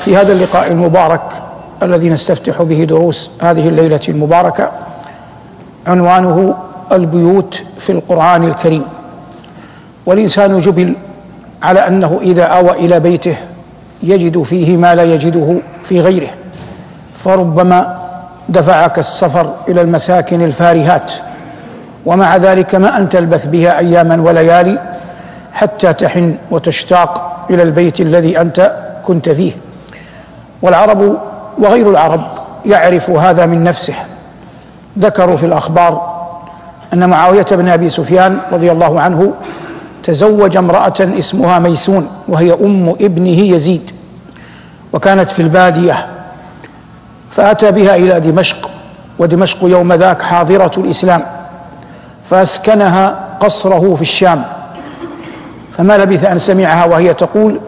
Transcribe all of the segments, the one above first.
في هذا اللقاء المبارك الذي نستفتح به دروس هذه الليلة المباركة، عنوانه البيوت في القرآن الكريم. والإنسان جبل على أنه إذا آوى إلى بيته يجد فيه ما لا يجده في غيره، فربما دفعك السفر إلى المساكن الفارهات، ومع ذلك ما أن تلبث بها أياما وليالي حتى تحن وتشتاق إلى البيت الذي أنت كنت فيه. والعرب وغير العرب يعرف هذا من نفسه. ذكروا في الأخبار أن معاوية بن أبي سفيان رضي الله عنه تزوج امرأة اسمها ميسون، وهي أم ابنه يزيد، وكانت في البادية، فأتى بها إلى دمشق، ودمشق يوم ذاك حاضرة الإسلام، فأسكنها قصره في الشام. فما لبث أن سمعها وهي تقول: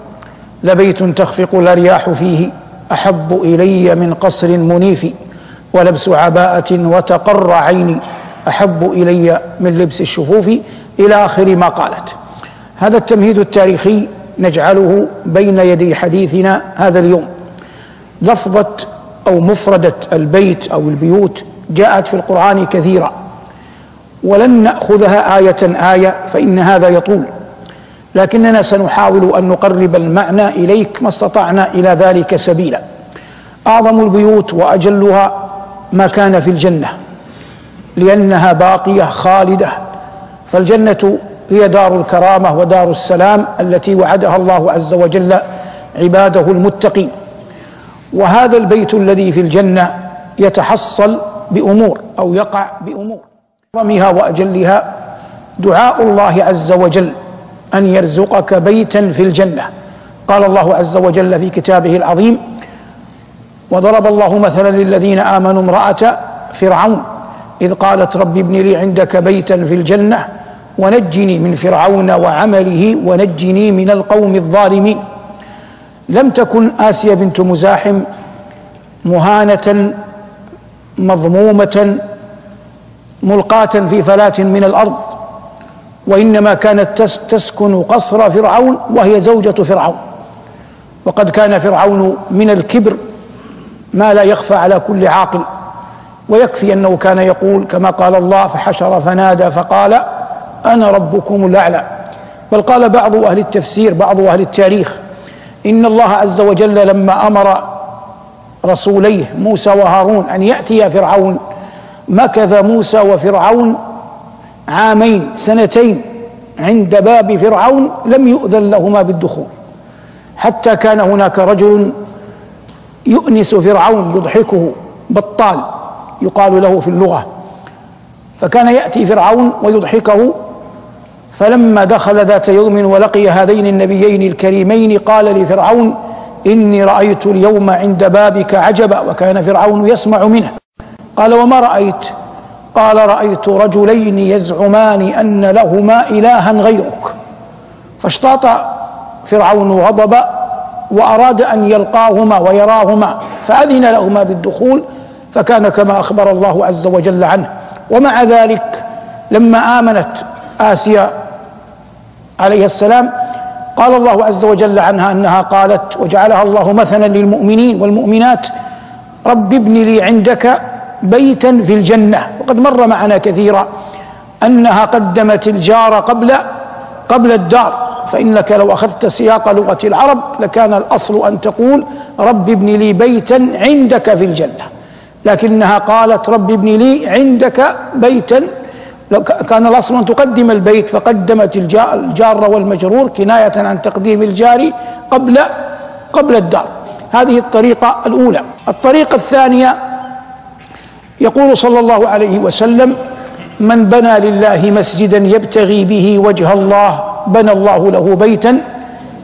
لبيت تخفق الأرياح فيه أحب إلي من قصر منيف، ولبس عباءة وتقر عيني أحب إلي من لبس الشفوف، إلى آخر ما قالت. هذا التمهيد التاريخي نجعله بين يدي حديثنا هذا اليوم. لفظة أو مفردة البيت أو البيوت جاءت في القرآن كثيرا، ولن نأخذها آية آية فإن هذا يطول، لكننا سنحاول أن نقرب المعنى إليك ما استطعنا إلى ذلك سبيلا. أعظم البيوت وأجلها ما كان في الجنة، لأنها باقية خالدة، فالجنة هي دار الكرامة ودار السلام التي وعدها الله عز وجل عباده المتقين. وهذا البيت الذي في الجنة يتحصل بأمور أو يقع بأمور. أعظمها وأجلها دعاء الله عز وجل أن يرزقك بيتا في الجنة. قال الله عز وجل في كتابه العظيم: وضرب الله مثلا للذين آمنوا امرأة فرعون إذ قالت رب ابن لي عندك بيتا في الجنة ونجني من فرعون وعمله ونجني من القوم الظالمين. لم تكن آسية بنت مزاحم مهانة مضمومة ملقاة في فلاة من الأرض، وإنما كانت تسكن قصر فرعون وهي زوجة فرعون. وقد كان فرعون من الكبر ما لا يخفى على كل عاقل، ويكفي أنه كان يقول كما قال الله: فحشر فنادى فقال أنا ربكم الأعلى. بل قال بعض أهل التفسير، بعض أهل التاريخ، إن الله عز وجل لما أمر رسوليه موسى وهارون أن يأتيا فرعون مكث موسى وفرعون عامين سنتين عند باب فرعون لم يؤذن لهما بالدخول، حتى كان هناك رجل يؤنس فرعون يضحكه، بطال يقال له في اللغة، فكان يأتي فرعون ويضحكه. فلما دخل ذات يوم ولقي هذين النبيين الكريمين قال لفرعون: إني رأيت اليوم عند بابك عجبا، وكان فرعون يسمع منه. قال: وما رأيت؟ قال: رأيت رجلين يزعمان أن لهما إلها غيرك. فاشتاط فرعون غضب وأراد أن يلقاهما ويراهما، فأذن لهما بالدخول، فكان كما أخبر الله عز وجل عنه. ومع ذلك لما آمنت آسيا عليه السلام قال الله عز وجل عنها أنها قالت، وجعلها الله مثلا للمؤمنين والمؤمنات: رب ابن لي عندك بيتا في الجنة. وقد مر معنا كثيرا أنها قدمت الجار قبل الدار، فإنك لو أخذت سياق لغة العرب لكان الأصل أن تقول: رب ابن لي بيتا عندك في الجنة، لكنها قالت: رب ابن لي عندك بيتا. كان الأصل أن تقدم البيت، فقدمت الجار والمجرور كناية عن تقديم الجار قبل الدار. هذه الطريقة الأولى. الطريقة الثانية يقول صلى الله عليه وسلم: من بنى لله مسجدا يبتغي به وجه الله بنى الله له بيتا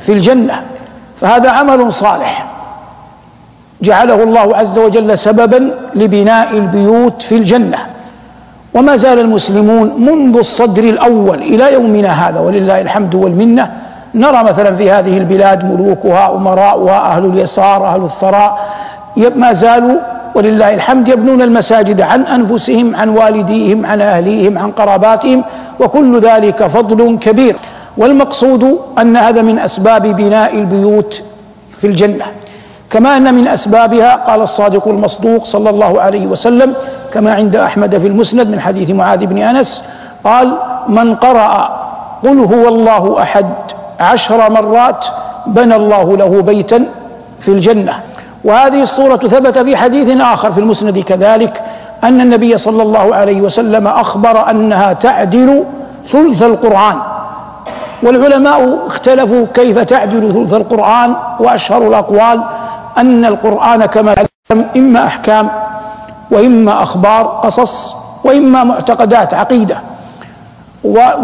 في الجنة. فهذا عمل صالح جعله الله عز وجل سببا لبناء البيوت في الجنة. وما زال المسلمون منذ الصدر الأول إلى يومنا هذا ولله الحمد والمنة نرى مثلا في هذه البلاد ملوكها أمراؤها أهل اليسار أهل الثراء ما زالوا ولله الحمد يبنون المساجد عن أنفسهم عن والديهم عن أهليهم عن قراباتهم، وكل ذلك فضل كبير. والمقصود أن هذا من أسباب بناء البيوت في الجنة. كما أن من أسبابها قال الصادق المصدوق صلى الله عليه وسلم كما عند أحمد في المسند من حديث معاذ بن أنس قال: من قرأ قل هو الله أحد 10 مرات بنى الله له بيتا في الجنة. وهذه الصورة ثبت في حديث آخر في المسند كذلك أن النبي صلى الله عليه وسلم أخبر أنها تعدل ثلث القرآن، والعلماء اختلفوا كيف تعدل ثلث القرآن، وأشهر الأقوال أن القرآن كما تعلم إما أحكام وإما أخبار قصص وإما معتقدات عقيدة،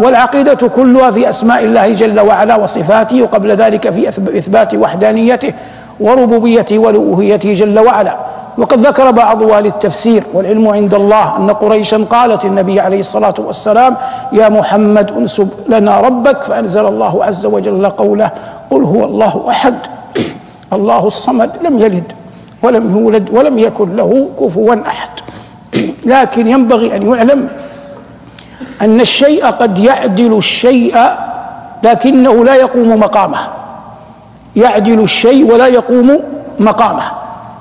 والعقيدة كلها في أسماء الله جل وعلا وصفاته، وقبل ذلك في إثبات وحدانيته وربوبيته والألوهيته جل وعلا. وقد ذكر بعض أهل التفسير والعلم عند الله أن قريشا قالت النبي عليه الصلاة والسلام: يا محمد انسب لنا ربك، فأنزل الله عز وجل قوله: قل هو الله أحد الله الصمد لم يلد ولم يولد ولم يكن له كفوا أحد. لكن ينبغي أن يعلم أن الشيء قد يعدل الشيء لكنه لا يقوم مقامه، يعدل الشيء ولا يقوم مقامه.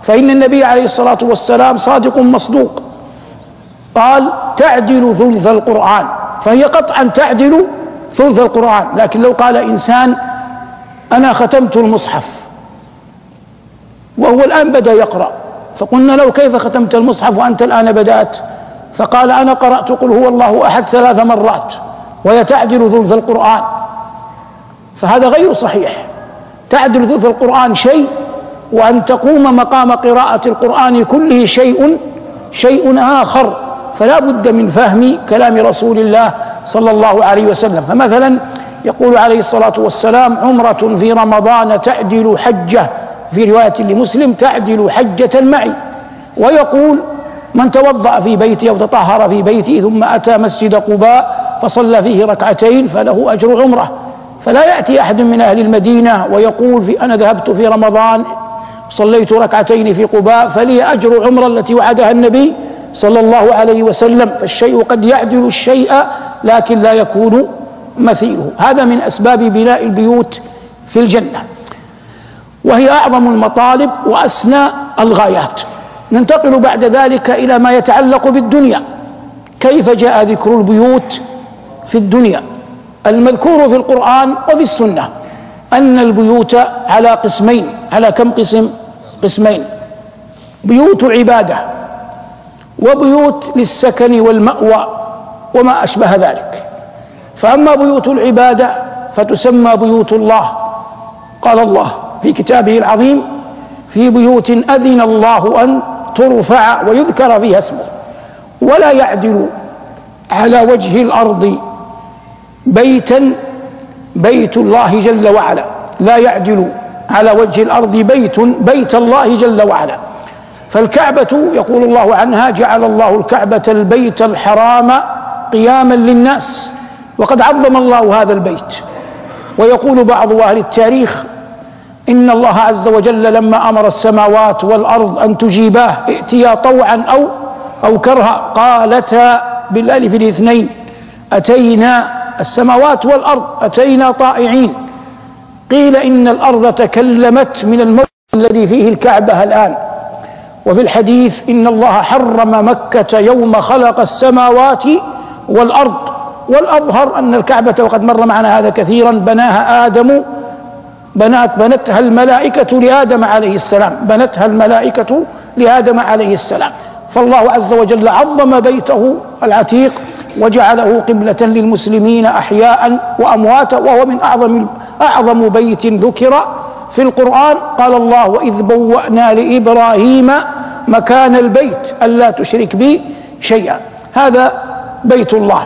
فإن النبي عليه الصلاة والسلام صادق مصدوق قال تعدل ثلث القرآن، فهي قطعا تعدل ثلث القرآن. لكن لو قال إنسان أنا ختمت المصحف وهو الآن بدأ يقرأ، فقلنا له كيف ختمت المصحف وأنت الآن بدأت؟ فقال أنا قرأت قل هو الله أحد 3 مرات ويتعدل ثلث القرآن، فهذا غير صحيح. تعدل ثلث القرآن شيء، وأن تقوم مقام قراءة القرآن كله شيء آخر. فلا بد من فهم كلام رسول الله صلى الله عليه وسلم. فمثلا يقول عليه الصلاة والسلام: عمرة في رمضان تعدل حجة، في رواية لمسلم تعدل حجة معي. ويقول: من توضأ في بيتي أو تطهر في بيتي ثم أتى مسجد قباء فصلى فيه 2 ركعتين فله أجر عمرة. فلا يأتي أحد من أهل المدينة ويقول أنا ذهبت في رمضان صليت 2 ركعتين في قباء فلي أجر عمرة التي وعدها النبي صلى الله عليه وسلم. فالشيء قد يعدل الشيء لكن لا يكون مثيله. هذا من أسباب بناء البيوت في الجنة، وهي أعظم المطالب وأسنى الغايات. ننتقل بعد ذلك إلى ما يتعلق بالدنيا. كيف جاء ذكر البيوت في الدنيا؟ المذكور في القرآن وفي السنة أن البيوت على قسمين. على كم قسم؟ قسمين: بيوت عبادة وبيوت للسكن والمأوى وما أشبه ذلك. فأما بيوت العبادة فتسمى بيوت الله. قال الله في كتابه العظيم: في بيوت أذن الله أن ترفع ويذكر فيها اسمه ولا يعدل على وجه الأرض بيتا بيت الله جل وعلا. لا يعدل على وجه الأرض بيت الله جل وعلا. فالكعبة يقول الله عنها: جعل الله الكعبة البيت الحرام قياما للناس. وقد عظم الله هذا البيت. ويقول بعض أهل التاريخ: إن الله عز وجل لما أمر السماوات والأرض أن تجيباه ائتيا طوعا أو كرها قالتا بالألف الاثنين أتينا. السماوات والأرض أتينا طائعين. قيل إن الأرض تكلمت من الموت الذي فيه الكعبة الآن. وفي الحديث: إن الله حرم مكة يوم خلق السماوات والأرض. والأظهر أن الكعبة، وقد مر معنا هذا كثيرا، بناها آدم، بنتها الملائكة لآدم عليه السلام، فالله عز وجل عظم بيته العتيق وجعله قبلة للمسلمين أحياء وأمواتا، وهو من أعظم بيت ذكر في القرآن. قال الله: وإذ بوأنا لإبراهيم مكان البيت ألا تشرك بي شيئا. هذا بيت الله.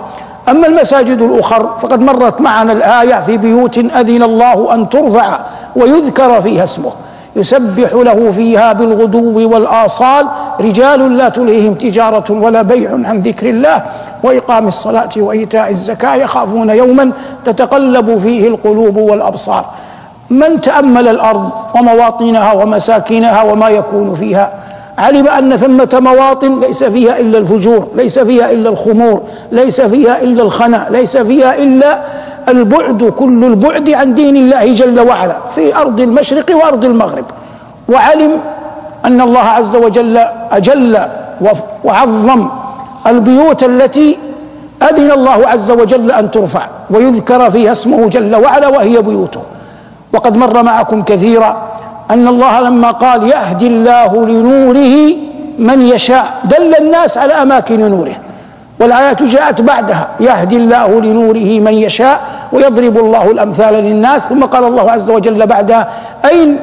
أما المساجد الأخر فقد مرت معنا الآية: في بيوت أذن الله أن ترفع ويذكر فيها اسمه يسبح له فيها بالغدو والآصال رجال لا تلهيهم تجارة ولا بيع عن ذكر الله وإقام الصلاة وإيتاء الزكاة يخافون يوما تتقلب فيه القلوب والأبصار. من تأمل الأرض ومواطنها ومساكنها وما يكون فيها علم أن ثمة مواطن ليس فيها إلا الفجور، ليس فيها إلا الخمور، ليس فيها إلا الخنا، ليس فيها إلا البعد، كل البعد عن دين الله جل وعلا، في أرض المشرق وأرض المغرب. وعلم أن الله عز وجل أجل وعظم البيوت التي أذن الله عز وجل أن ترفع ويذكر فيها اسمه جل وعلا وهي بيوته. وقد مر معكم كثيرا أن الله لما قال يهدي الله لنوره من يشاء دل الناس على أماكن نوره، والآيات جاءت بعدها يهدي الله لنوره من يشاء ويضرب الله الأمثال للناس، ثم قال الله عز وجل بعدها أين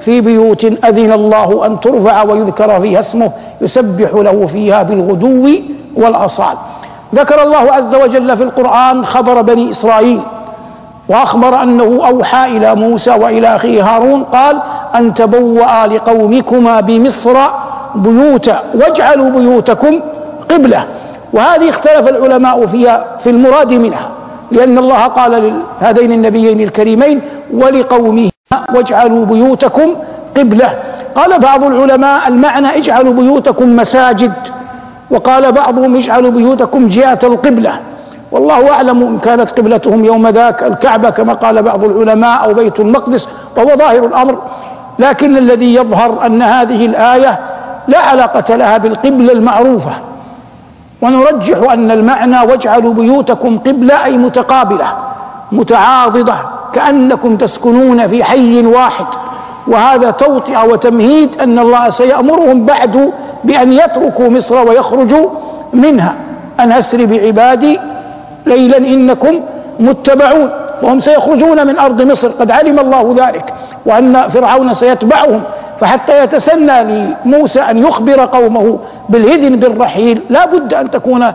في بيوت أذن الله أن ترفع ويذكر فيها اسمه يسبح له فيها بالغدو والأصال. ذكر الله عز وجل في القرآن خبر بني إسرائيل وأخبر أنه أوحى إلى موسى وإلى أخيه هارون قال أن تبوأ لقومكما بمصر بيوتا واجعلوا بيوتكم قبلة، وهذه اختلف العلماء فيها في المراد منها، لأن الله قال لهذين النبيين الكريمين ولقومهما واجعلوا بيوتكم قبلة. قال بعض العلماء المعنى اجعلوا بيوتكم مساجد، وقال بعضهم اجعلوا بيوتكم جهة القبلة، والله أعلم إن كانت قبلتهم يوم ذاك الكعبة كما قال بعض العلماء أو بيت المقدس، وهو ظاهر الأمر، لكن الذي يظهر أن هذه الآية لا علاقة لها بالقبلة المعروفة، ونرجح أن المعنى واجعلوا بيوتكم قبلة أي متقابلة متعاضدة كأنكم تسكنون في حي واحد، وهذا توطئة وتمهيد أن الله سيأمرهم بعد بأن يتركوا مصر ويخرجوا منها، أن أسر بعبادي ليلا إنكم متبعون، فهم سيخرجون من أرض مصر قد علم الله ذلك وأن فرعون سيتبعهم، فحتى يتسنى لموسى أن يخبر قومه بالإذن بالرحيل لا بد أن تكون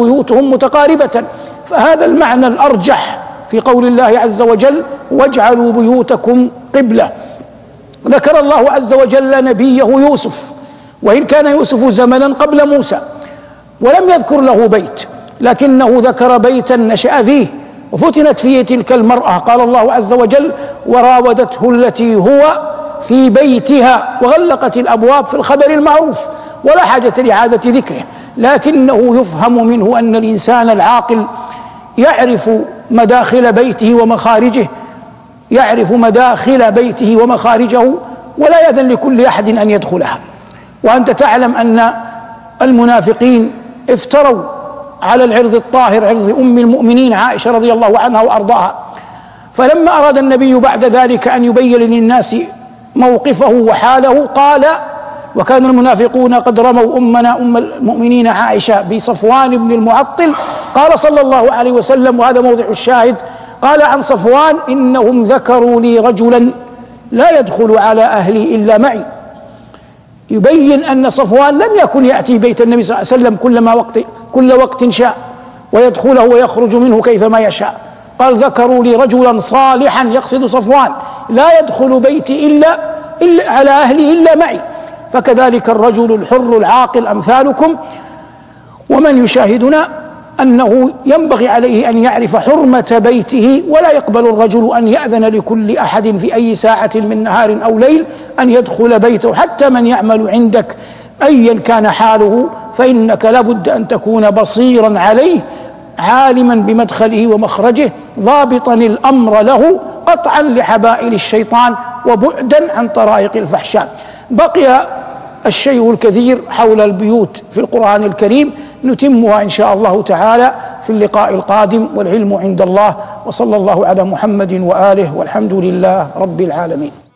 بيوتهم متقاربة. فهذا المعنى الأرجح في قول الله عز وجل واجعلوا بيوتكم قبلة. ذكر الله عز وجل نبيه يوسف، وإن كان يوسف زمنا قبل موسى ولم يذكر له بيت، لكنه ذكر بيتا نشأ فيه وفتنت فيه تلك المرأة، قال الله عز وجل وراودته التي هو في بيتها وغلقت الأبواب في الخبر المعروف، ولا حاجة لإعادة ذكره، لكنه يفهم منه أن الإنسان العاقل يعرف مداخل بيته ومخارجه ولا يأذن لكل أحد أن يدخلها. وأنت تعلم أن المنافقين افتروا على العرض الطاهر عرض أم المؤمنين عائشة رضي الله عنها وأرضاها، فلما أراد النبي بعد ذلك أن يبين للناس موقفه وحاله قال وكان المنافقون قد رموا أم المؤمنين عائشة بصفوان بن المعطل، قال صلى الله عليه وسلم وهذا موضع الشاهد قال عن صفوان إنهم ذكروا لي رجلا لا يدخل على أهلي إلا معي، يبين أن صفوان لم يكن يأتي بيت النبي صلى الله عليه وسلم كل وقت شاء ويدخله ويخرج منه كيفما يشاء، قال ذكروا لي رجلا صالحا يقصد صفوان لا يدخل بيتي إلا على أهلي إلا معي، فكذلك الرجل الحر العاقل أمثالكم. ومن يشاهدنا أنه ينبغي عليه أن يعرف حرمة بيته، ولا يقبل الرجل أن يأذن لكل أحد في أي ساعة من نهار أو ليل أن يدخل بيته، حتى من يعمل عندك أيا كان حاله فإنك لابد أن تكون بصيرا عليه عالما بمدخله ومخرجه ضابطا الأمر له قطعا لحبائل الشيطان وبعدا عن طرائق الفحشاء. بقي الشيء الكثير حول البيوت في القرآن الكريم، نتمها إن شاء الله تعالى في اللقاء القادم، والعلم عند الله، وصلى الله على محمد وآله، والحمد لله رب العالمين.